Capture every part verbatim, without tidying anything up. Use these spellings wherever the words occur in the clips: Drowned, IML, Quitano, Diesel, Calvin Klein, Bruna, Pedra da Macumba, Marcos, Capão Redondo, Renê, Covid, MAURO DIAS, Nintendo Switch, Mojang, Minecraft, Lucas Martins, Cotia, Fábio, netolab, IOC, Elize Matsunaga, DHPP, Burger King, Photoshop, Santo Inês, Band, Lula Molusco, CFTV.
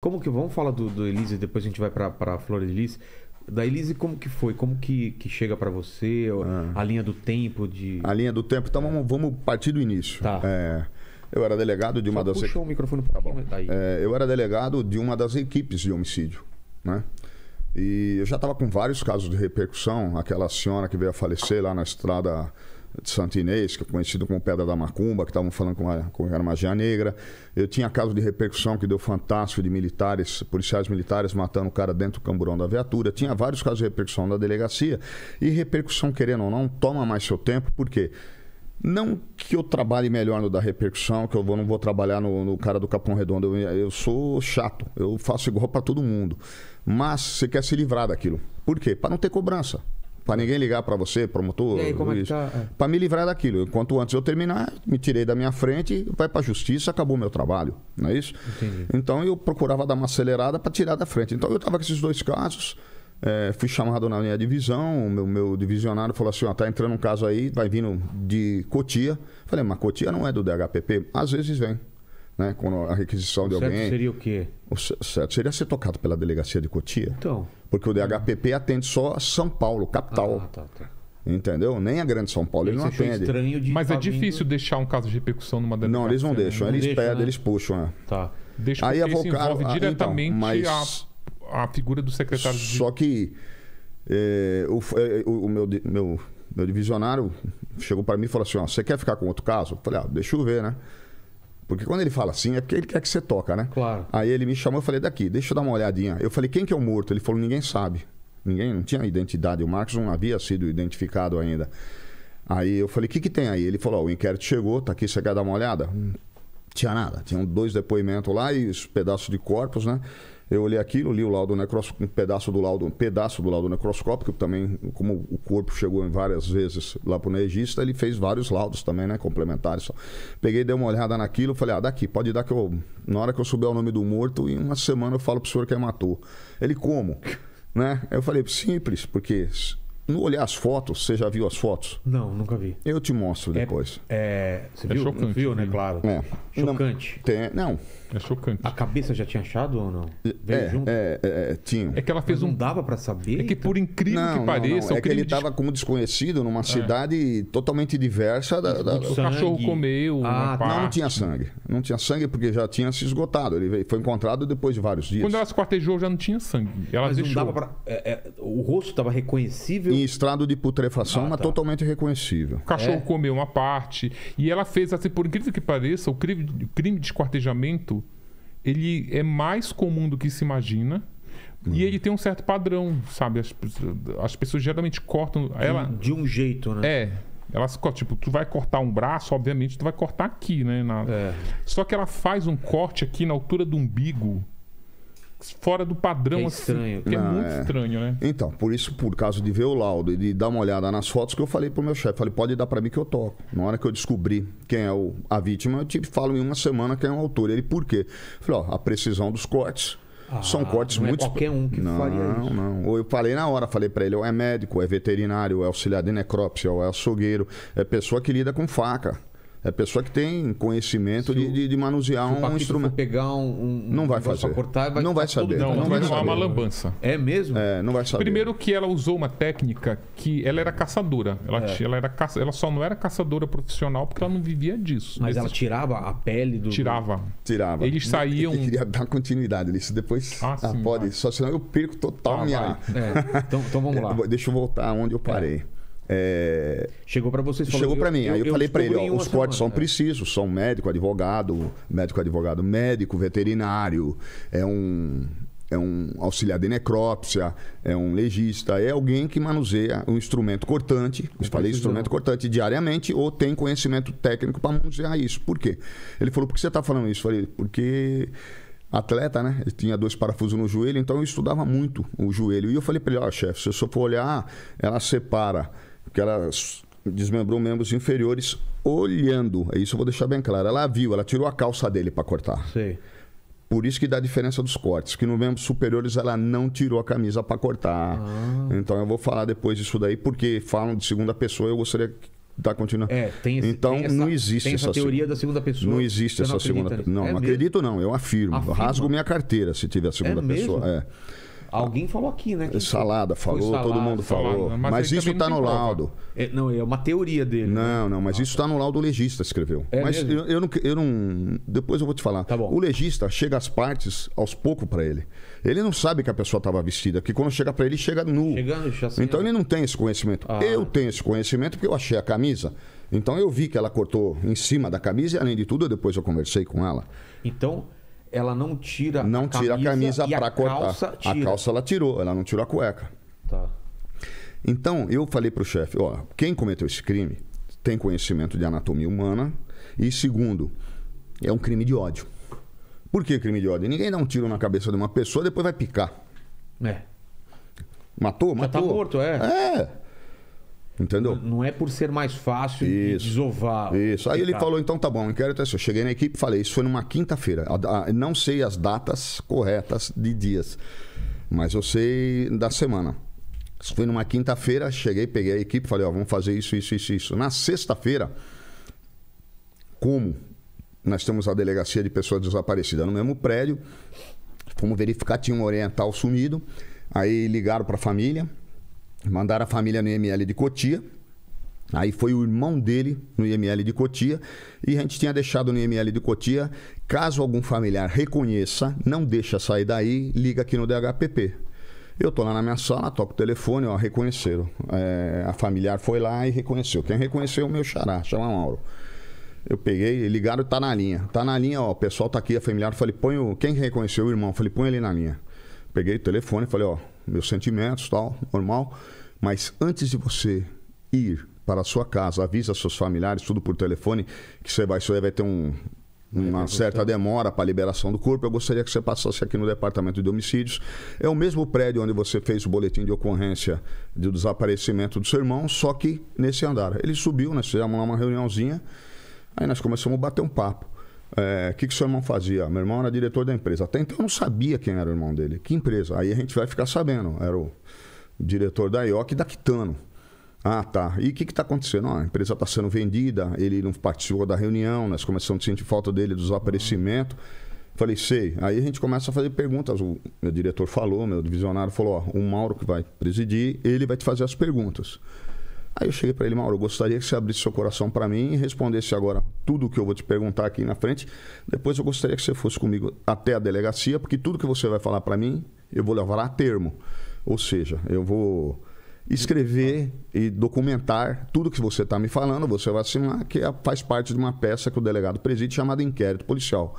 Como que... Vamos falar do, do Elize, depois a gente vai pra, pra Flor Elize. Da Elize, como que foi? Como que, que chega pra você? Ah. A linha do tempo de... A linha do tempo. Então, é. vamos, vamos partir do início. Tá. É, eu era delegado de Só uma das... Puxa o microfone pra bom. Tá aí. É, eu era delegado de uma das equipes de homicídio, né? E eu já estava com vários casos de repercussão. Aquela senhora que veio a falecer lá na estrada de Santo Inês, que é conhecido como Pedra da Macumba, que estavam falando com, a, com a magia negra. Eu tinha casos de repercussão que deu fantástico de militares, policiais militares matando o cara dentro do camburão da viatura. Tinha vários casos de repercussão da delegacia. E repercussão, querendo ou não, toma mais seu tempo, por quê? Não que eu trabalhe melhor no da repercussão, que eu vou, não vou trabalhar no, no cara do Capão Redondo. Eu, eu sou chato, eu faço igual para todo mundo. Mas você quer se livrar daquilo. Por quê? Para não ter cobrança. Para ninguém ligar para você, promotor, é, tá? é. Para me livrar daquilo. Enquanto antes eu terminar, me tirei da minha frente, vai para a justiça, acabou o meu trabalho. Não é isso? Entendi. Então eu procurava dar uma acelerada para tirar da frente. Então eu estava com esses dois casos. É, fui chamado na minha divisão, o meu, meu divisionário falou assim, ó, tá entrando um caso aí, vai vindo de Cotia. Falei, mas Cotia não é do D H P P? Às vezes vem, né? Quando a requisição o de alguém... O certo seria o quê? O certo seria ser tocado pela delegacia de Cotia. Então... Porque o D H P P atende só a São Paulo, capital. Ah, tá, tá. Entendeu? Nem a grande São Paulo, ele não atende. De mas é difícil vindo... deixar um caso de repercussão numa delegacia. Não, eles não deixam, não eles deixam, pedem, né? Eles puxam. Né? Tá. Deixa aí porque isso envolve a, diretamente então, mas... a... a figura do secretário de... Só que é, o, o, o meu, meu, meu divisionário chegou para mim e falou assim, ó, você quer ficar com outro caso? Eu falei, ah, deixa eu ver, né? Porque quando ele fala assim, é porque ele quer que você toca, né? Claro. Aí ele me chamou, eu falei, daqui, deixa eu dar uma olhadinha. Eu falei, quem que é o morto? Ele falou, ninguém sabe. Ninguém, não tinha identidade. O Marcos não havia sido identificado ainda. Aí eu falei, o que que tem aí? Ele falou, ó, o inquérito chegou, tá aqui, você quer dar uma olhada? Não tinha nada. Tinham dois depoimentos lá e os pedaços de corpos, né? Eu olhei aquilo, li o laudo necroscópico, um pedaço do laudo, um pedaço do laudo necroscópico, também, como o corpo chegou em várias vezes lá para o legista, ele fez vários laudos também, né? Complementares. Só. Peguei, dei uma olhada naquilo, falei, ah, daqui, pode dar que eu. Na hora que eu souber o nome do morto, em uma semana eu falo pro senhor quem matou. Ele, como? Né? Eu falei, simples, porque no olhar as fotos, você já viu as fotos? Não, nunca vi. Eu te mostro é, depois. É, você é viu? Chocante, viu, né? Claro. É. Chocante. Não, tem, não. É chocante. A cabeça já tinha achado ou não? Veio é, junto? É, é, tinha. É que ela fez mas um... Não dava pra saber? É que por incrível não, que não, pareça... Não. É que ele tava de... como desconhecido numa é. cidade totalmente diversa. Da, da... O cachorro comeu... Ah, tá. Não, não tinha sangue. Não tinha sangue porque já tinha se esgotado. Ele foi encontrado depois de vários dias. Quando ela se esquartejou já não tinha sangue. Ela mas deixou. Não dava pra... é, é, o rosto tava reconhecível? Em estrado de putrefação, ah, mas tá. totalmente reconhecível. O cachorro é. comeu uma parte. E ela fez assim, por incrível que pareça, o crime, o crime de esquartejamento ele é mais comum do que se imagina. Hum. E ele tem um certo padrão, sabe? As, as pessoas geralmente cortam... Ela, de um jeito, né? É. Elas cortam, tipo, tu vai cortar um braço, obviamente, tu vai cortar aqui, né? Na, é. Só que ela faz um corte aqui na altura do umbigo, fora do padrão, é estranho. Assim, que não, é muito é... estranho, né? Então, por isso, por causa de ver o laudo e de dar uma olhada nas fotos, que eu falei pro meu chefe, falei, pode dar para mim que eu toco. Na hora que eu descobri quem é o, a vítima, eu te falo em uma semana quem é o autor. Ele, por quê? Eu falei, ó, a precisão dos cortes. Ah, são cortes não muito... Não é qualquer um que não, faria isso. Não, não. Eu falei na hora, falei para ele, ó, é médico, é veterinário, é auxiliar de necrópsia, ó, é açougueiro, é pessoa que lida com faca. É pessoa que tem conhecimento de, de, de manusear um instrumento. Pegar um, um não vai fazer. Cortar, vai não vai saber. Não, não, não vai saber. É uma lambança. É mesmo? É, não vai saber. Primeiro que ela usou uma técnica que ela era caçadora. Ela, é. ela, era caça, ela só não era caçadora profissional porque ela não vivia disso. Mas Esse... ela tirava a pele do... Tirava. Tirava. Eles saíam... Eu queria dar continuidade nisso. Depois ah, sim, pode... Vai. Só senão eu perco total ah, minha... É. Então, então vamos lá. Deixa eu voltar onde eu parei. É. É... Chegou para vocês? Chegou para mim. Eu, Aí eu, eu falei para ele: ó, os cortes são precisos, são médico, advogado, médico, advogado, médico, veterinário, é um, é um auxiliar de necrópsia, é um legista, é alguém que manuseia um instrumento cortante. Eu falei instrumento cortante diariamente ou tem conhecimento técnico para manusear isso. Por quê? Ele falou: por que você está falando isso? Eu falei: porque atleta, né? Ele tinha dois parafusos no joelho, então eu estudava muito o joelho. E eu falei para ele: ó, chefe, se eu só for olhar, ela separa. Porque ela desmembrou membros inferiores olhando. Isso eu vou deixar bem claro. Ela viu, ela tirou a calça dele para cortar. Sim. Por isso que dá a diferença dos cortes. Que nos membros superiores ela não tirou a camisa para cortar. Ah. Então eu vou falar depois disso daí, porque falam de segunda pessoa. Eu gostaria Tá, continua. É, tem esse, então, tem essa, não existe tem essa, essa teoria da segunda pessoa. Não existe essa não segunda pessoa. Não, é não acredito, não. Eu afirmo. Afirma. Rasgo minha carteira se tiver a segunda é pessoa. Mesmo? É. Alguém falou aqui, né? Quem salada falou, salada, todo mundo salada, falou. Mas, mas isso está no laudo. É, não, é uma teoria dele. Não, né? não, mas ah, isso está no laudo, o legista escreveu. É mas eu, eu, não, eu não. Depois eu vou te falar. Tá bom. O legista chega as partes aos poucos para ele. Ele não sabe que a pessoa estava vestida, porque quando chega para ele, chega nu. Chegando, assim, então ele não tem esse conhecimento. Ah. Eu tenho esse conhecimento porque eu achei a camisa. Então eu vi que ela cortou em cima da camisa e, além de tudo, depois eu conversei com ela. Então. Ela não tira não a camisa, tira a camisa para cortar. Tira. A calça ela tirou, ela não tirou a cueca. Tá. Então, eu falei para o chefe, ó, quem cometeu esse crime tem conhecimento de anatomia humana e, segundo, é um crime de ódio. Por que crime de ódio? Ninguém dá um tiro na cabeça de uma pessoa e depois vai picar. É. Matou? Já matou. Já tá morto, é. É. Entendeu? Não é por ser mais fácil isso, de desovar. Isso. Aí ele falou, então tá bom, eu quero ter isso. Eu cheguei na equipe e falei, isso foi numa quinta-feira. Não sei as datas corretas de dias, mas eu sei da semana. Isso foi numa quinta-feira, cheguei, peguei a equipe, falei, ó, vamos fazer isso, isso, isso, isso. Na sexta-feira, como nós temos a delegacia de pessoas desaparecidas no mesmo prédio, fomos verificar, tinha um oriental sumido, aí ligaram para a família. Mandaram a família no I M L de Cotia. Aí foi o irmão dele no I M L de Cotia. E a gente tinha deixado no I M L de Cotia, caso algum familiar reconheça, não deixa sair daí, liga aqui no D H P P. Eu tô lá na minha sala, toco o telefone, ó, reconheceram. É, a familiar foi lá e reconheceu. Quem reconheceu é o meu xará, chama Mauro. Eu peguei, ligaram, tá na linha. Tá na linha, ó, o pessoal tá aqui, a familiar. Falei, põe o... Quem reconheceu o irmão? Falei, põe ele na linha. Peguei o telefone e falei, ó, meus sentimentos, tal, normal. Mas antes de você ir para a sua casa, avisa seus familiares, tudo por telefone, que você vai, você vai ter um, uma certa demora para a liberação do corpo. Eu gostaria que você passasse aqui no departamento de homicídios. É o mesmo prédio onde você fez o boletim de ocorrência do desaparecimento do seu irmão, só que nesse andar. Ele subiu, nós fizemos lá uma reuniãozinha, aí nós começamos a bater um papo. O é, que, que seu irmão fazia? Meu irmão era diretor da empresa. Até então eu não sabia quem era o irmão dele. Que empresa? Aí a gente vai ficar sabendo. Era o diretor da I O C da Quitano. Ah, tá. E o que está acontecendo? Ah, a empresa está sendo vendida, ele não participou da reunião, nós começamos a sentir falta dele, do desaparecimento. Falei, sei. Aí a gente começa a fazer perguntas. O meu diretor falou, meu divisionário falou, ó, o Mauro que vai presidir, ele vai te fazer as perguntas. Aí eu cheguei para ele, Mauro, eu gostaria que você abrisse seu coração para mim e respondesse agora tudo o que eu vou te perguntar aqui na frente. Depois eu gostaria que você fosse comigo até a delegacia, porque tudo que você vai falar para mim, eu vou levar a termo. Ou seja, eu vou escrever e documentar tudo que você está me falando, você vai assinar, que faz parte de uma peça que o delegado preside chamada inquérito policial.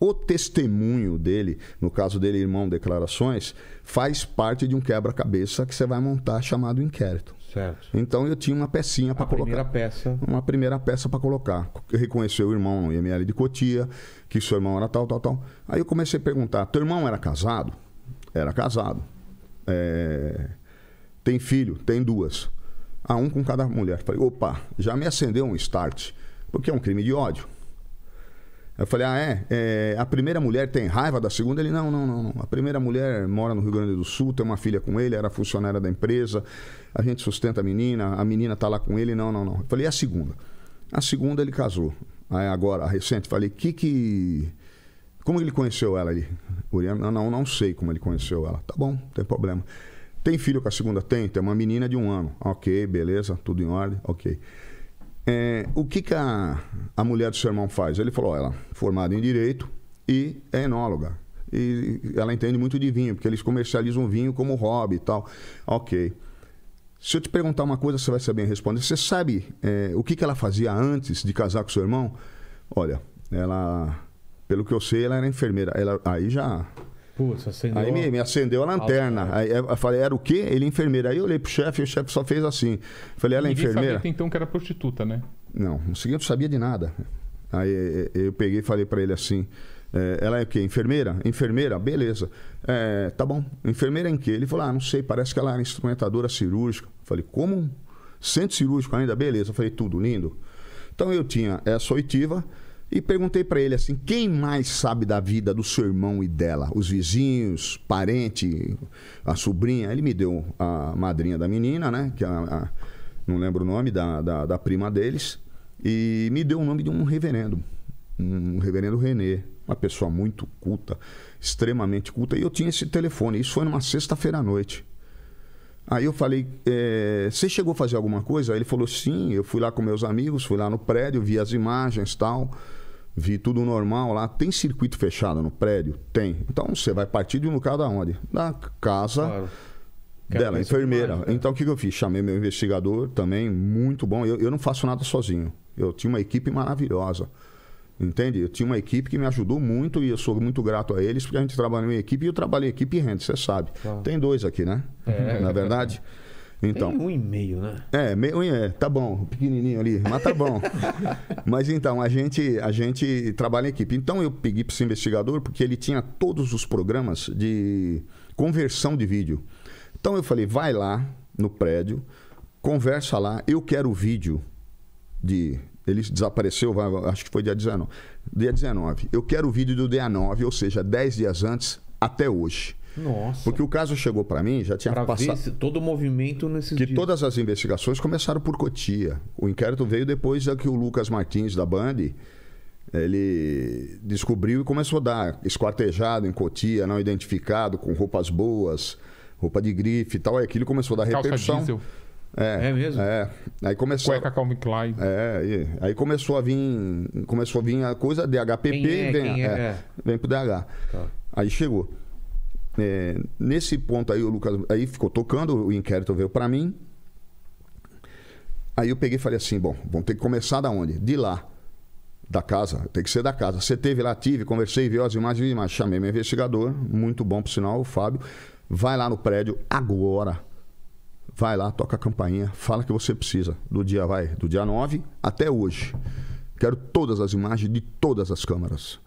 O testemunho dele, no caso dele, irmão, declarações, faz parte de um quebra-cabeça que você vai montar chamado inquérito. Certo. Então eu tinha uma pecinha para colocar. Primeira peça. Uma primeira peça para colocar. Reconheceu o irmão no I M L de Cotia, que seu irmão era tal, tal, tal. Aí eu comecei a perguntar, teu irmão era casado? Era casado. É... Tem filho? Tem duas. Ah, um com cada mulher. Falei, opa, já me acendeu um start, porque é um crime de ódio. Eu falei, ah, é? é? A primeira mulher tem raiva da segunda? Ele, não, não, não, não. A primeira mulher mora no Rio Grande do Sul, tem uma filha com ele, era funcionária da empresa, a gente sustenta a menina, a menina tá lá com ele, não, não, não. Eu falei, e a segunda? A segunda ele casou. Aí agora, a recente, falei, que que... Como ele conheceu ela ali? Não, não, não sei como ele conheceu ela. Tá bom, não tem problema. Tem filho com a segunda? Tem, tem uma menina de um ano. Ok, beleza, tudo em ordem, ok. É, o que, que a, a mulher do seu irmão faz? Ele falou, ó, ela é formada em Direito e é enóloga. E ela entende muito de vinho, porque eles comercializam vinho como hobby e tal. Ok. Se eu te perguntar uma coisa, você vai saber responder. Você sabe é, o que, que ela fazia antes de casar com seu irmão? Olha, ela, pelo que eu sei, ela era enfermeira. Ela, aí já... Puxa, acendeu. Aí me, me acendeu a lanterna. Aí eu falei, era o quê? Ele enfermeira. Aí eu olhei pro chefe e o chefe só fez assim. Falei, ela é enfermeira? Ninguém sabia então que era prostituta, né? Não, no seguinte eu sabia de nada. Aí eu peguei e falei para ele assim, ela é o quê? Enfermeira? Enfermeira? Beleza. É, tá bom. Enfermeira em quê? Ele falou, ah, não sei, parece que ela era instrumentadora cirúrgica. Falei, como? Centro cirúrgico ainda? Beleza. Falei, tudo lindo. Então eu tinha essa oitiva... E perguntei para ele assim, quem mais sabe da vida do seu irmão e dela? Os vizinhos, parente, a sobrinha? Ele me deu a madrinha da menina, né? Que a, a, não lembro o nome, da, da, da prima deles, e me deu o nome de um reverendo, um reverendo Renê, uma pessoa muito culta, extremamente culta, e eu tinha esse telefone, isso foi numa sexta-feira à noite. Aí eu falei, é, você chegou a fazer alguma coisa? Aí ele falou, sim, eu fui lá com meus amigos, fui lá no prédio, vi as imagens e tal, vi tudo normal lá. Tem circuito fechado no prédio? Tem. Então você vai partir de um lugar da onde? Da casa... Claro. Dela, enfermeira. Então o que, que eu fiz? Chamei meu investigador também, muito bom. Eu, eu não faço nada sozinho. Eu tinha uma equipe maravilhosa. Entende? Eu tinha uma equipe que me ajudou muito e eu sou muito grato a eles, porque a gente trabalhou em equipe e eu trabalhei em equipe e rende, você sabe. Claro. Tem dois aqui, né? É. Na verdade. Então, tem um e meio, né? É, meio é, tá bom, pequenininho ali, mas tá bom. Mas então, a gente, a gente trabalha em equipe. Então eu peguei para esse investigador porque ele tinha todos os programas de conversão de vídeo. Então eu falei, vai lá no prédio, conversa lá, eu quero o vídeo de... Ele desapareceu, vai, acho que foi dia dezenove. Dia dezenove. Eu quero o vídeo do dia nove, ou seja, dez dias antes, até hoje. Nossa. Porque o caso chegou para mim, já tinha pra passado... Ver todo o movimento nesses dias. Que todas as investigações começaram por Cotia. O inquérito veio depois que o Lucas Martins, da Band... Ele descobriu e começou a dar esquartejado em Cotia, não identificado, com roupas boas... Roupa de grife e tal, aí aquilo começou a dar calça repercussão. Diesel. É, é mesmo? É. Aí começou. Cueca Calvin Klein. É, aí começou a vir. Começou a vir a coisa D H P P é, vem, é, é, vem pro D H. Tá. Aí chegou. É, nesse ponto aí, o Lucas. Aí ficou tocando, o inquérito veio pra mim. Aí eu peguei e falei assim: bom, vamos ter que começar da onde? De lá. Da casa, tem que ser da casa. Você teve lá, tive, conversei, viu as imagens, mas chamei meu investigador, muito bom por sinal, o Fábio. Vai lá no prédio agora. Vai lá, toca a campainha, fala que você precisa. Do dia vai, do dia nove até hoje. Quero todas as imagens de todas as câmaras.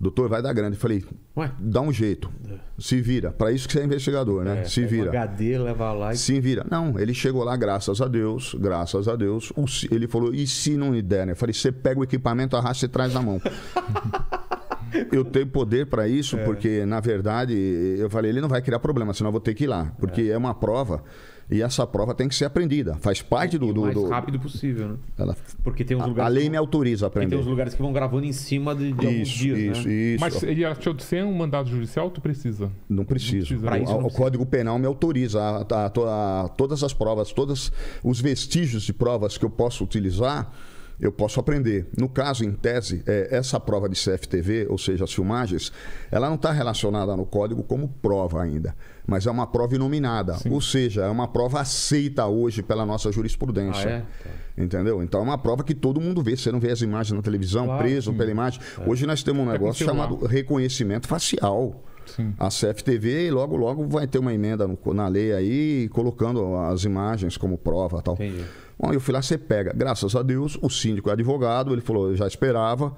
Doutor, vai dar grande. Falei, ué? Dá um jeito. Se vira. Para isso que você é investigador, né? É, se vira. H D, leva lá e... Se vira. Não, ele chegou lá, graças a Deus, graças a Deus. Ele falou, e se não lhe der, né? Eu falei, você pega o equipamento, arrasta e traz na mão. Eu tenho poder para isso, é. Porque, na verdade, eu falei, ele não vai criar problema, senão eu vou ter que ir lá. Porque é, é uma prova, e essa prova tem que ser aprendida. Faz parte do... O do, mais do... rápido possível, né? Ela... Porque tem uns lugares... A, a lei que... me autoriza a aprender. E tem uns lugares que vão gravando em cima de, de isso, alguns dias, isso, né? Isso. Mas ele achou de ser um mandado judicial, tu precisa? Não preciso. Não precisa. O, não o Código Penal me autoriza a, a, a, a todas as provas, todos os vestígios de provas que eu posso utilizar... Eu posso aprender. No caso, em tese, é, essa prova de C F T V, ou seja, as filmagens, ela não está relacionada no código como prova ainda, mas é uma prova inominada. Sim. Ou seja, é uma prova aceita hoje pela nossa jurisprudência. Ah, é? Tá. Entendeu? Então é uma prova que todo mundo vê. Você não vê as imagens na televisão, claro, preso sim. pela imagem. É. Hoje nós temos um negócio chamado reconhecimento facial. Sim. A C F T V logo, logo vai ter uma emenda no, na lei aí, colocando as imagens como prova e tal. Entendi. Bom, eu fui lá, você pega. Graças a Deus, o síndico é advogado, ele falou, eu já esperava.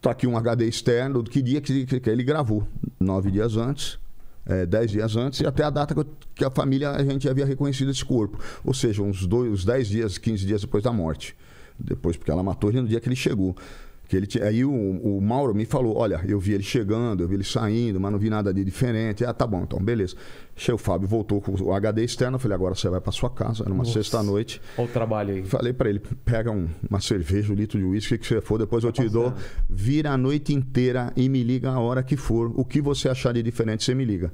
Tá aqui um H D externo, que dia que, que, que ele gravou? Nove dias antes, é, dez dias antes, e até a data que, eu, que a família, a gente havia reconhecido esse corpo. Ou seja, uns, dois, uns dez dias, quinze dias depois da morte. Depois, porque ela matou ele no dia que ele chegou. Que ele, aí o, o Mauro me falou, olha, eu vi ele chegando, eu vi ele saindo, mas não vi nada de diferente. Ah, tá bom, então, beleza. Cheio, o Fábio voltou com o H D externo, eu falei, agora você vai para sua casa, era uma sexta-noite. Olha o trabalho aí. Falei para ele, pega um, uma cerveja, um litro de uísque, que você for, depois tá eu te passando. Dou. Vira a noite inteira e me liga a hora que for. O que você achar de diferente, você me liga.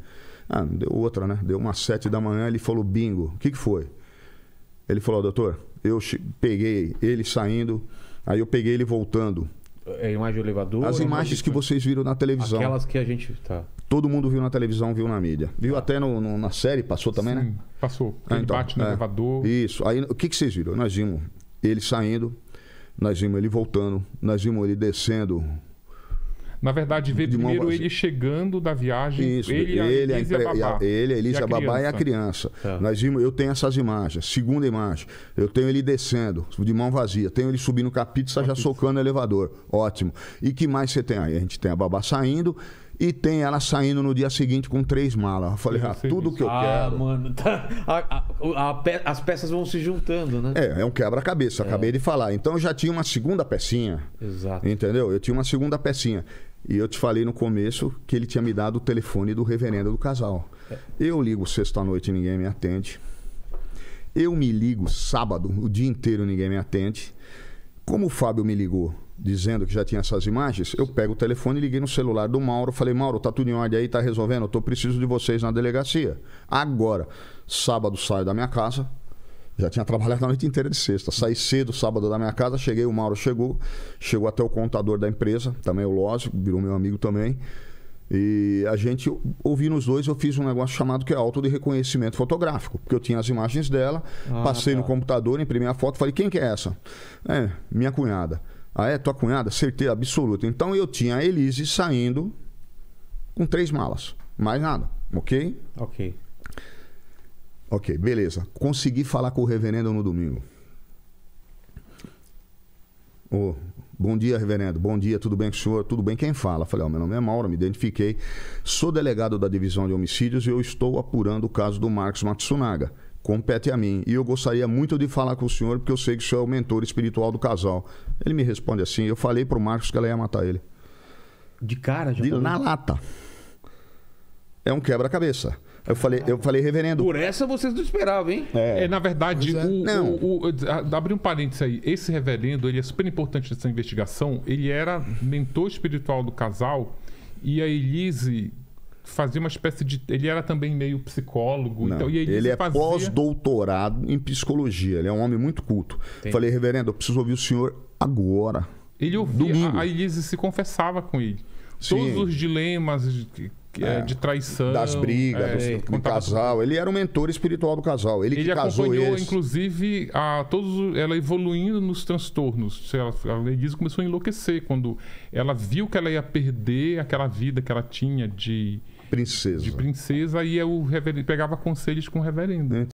Ah, deu outra, né? Deu umas sete da manhã, ele falou, bingo. O que, que foi? Ele falou, doutor, eu peguei ele saindo, aí eu peguei ele voltando. É imagem do elevador? As imagens que vocês viram na televisão. Aquelas que a gente... Tá. Todo mundo viu na televisão, viu na mídia. Viu tá. até no, no, na série, passou também, sim, né? Passou. Ah, ele então, bate no é, elevador. Isso. Aí, o que, que vocês viram? Nós vimos ele saindo, nós vimos ele voltando, nós vimos ele descendo... Na verdade, ver primeiro mão... ele chegando da viagem, isso, ele, ele, a Elize, a, e a babá, ele, a Elize, e a, a babá e a criança. É. Nós vimos, eu tenho essas imagens. Segunda imagem, eu tenho ele descendo, de mão vazia. Tenho ele subindo o capista, já socando o elevador. Ótimo. E que mais você tem aí? A gente tem a babá saindo e tem ela saindo no dia seguinte com três malas. Eu falei, ah, tudo que eu ah, quero... Ah, mano, tá... a, a, a pe... as peças vão se juntando, né? É, é um quebra-cabeça, é. Acabei de falar. Então eu já tinha uma segunda pecinha. Exato. Entendeu? Eu tinha uma segunda pecinha. E eu te falei no começo que ele tinha me dado o telefone do reverendo do casal. Eu ligo sexta-noite e ninguém me atende. Eu me ligo sábado, o dia inteiro ninguém me atende. Como o Fábio me ligou dizendo que já tinha essas imagens, eu pego o telefone e liguei no celular do Mauro. Falei, Mauro, tá tudo em ordem aí, tá resolvendo? Eu tô preciso de vocês na delegacia. Agora, sábado saio da minha casa. Já tinha trabalhado a noite inteira de sexta. Saí cedo, sábado, da minha casa. Cheguei, o Mauro chegou. Chegou até o contador da empresa, também o Lózio, virou meu amigo também. E a gente, ouvindo os dois, eu fiz um negócio chamado que é auto de reconhecimento fotográfico. Porque eu tinha as imagens dela, ah, passei tá. no computador, imprimi a foto, falei, quem que é essa? É, minha cunhada. Ah, é? Tua cunhada? Certeza absoluta. Então eu tinha a Elize saindo com três malas. Mais nada, ok? Ok. Ok, beleza. Consegui falar com o reverendo no domingo. Oh, bom dia, reverendo. Bom dia, tudo bem com o senhor? Tudo bem, quem fala? Falei, oh, meu nome é Mauro, me identifiquei. Sou delegado da divisão de homicídios e eu estou apurando o caso do Marcos Matsunaga. Compete a mim. E eu gostaria muito de falar com o senhor, porque eu sei que o senhor é o mentor espiritual do casal. Ele me responde assim, eu falei pro Marcos que ela ia matar ele. De cara? Já de, na lata. É um quebra-cabeça. Eu falei, eu falei, reverendo... Por essa vocês não esperavam, hein? É, é na verdade, é. O, não. O, o, o, abri um parênteses aí. Esse reverendo, ele é super importante nessa investigação. Ele era mentor espiritual do casal e a Elize fazia uma espécie de... Ele era também meio psicólogo. Não, então, e a Elize ele é fazia... pós-doutorado em psicologia. Ele é um homem muito culto. Entendi. Falei, reverendo, eu preciso ouvir o senhor agora. Ele ouvia, domingo. A, a Elize se confessava com ele. Sim. Todos os dilemas... De, É, de traição, das brigas, é, do, do casal. Ele era o mentor espiritual do casal. Ele, ele que casou acompanhou, eles. Inclusive, a todos, ela evoluindo nos transtornos. Ela, ela diz, começou a enlouquecer quando ela viu que ela ia perder aquela vida que ela tinha de princesa. De princesa e eu pegava conselhos com o reverendo. É.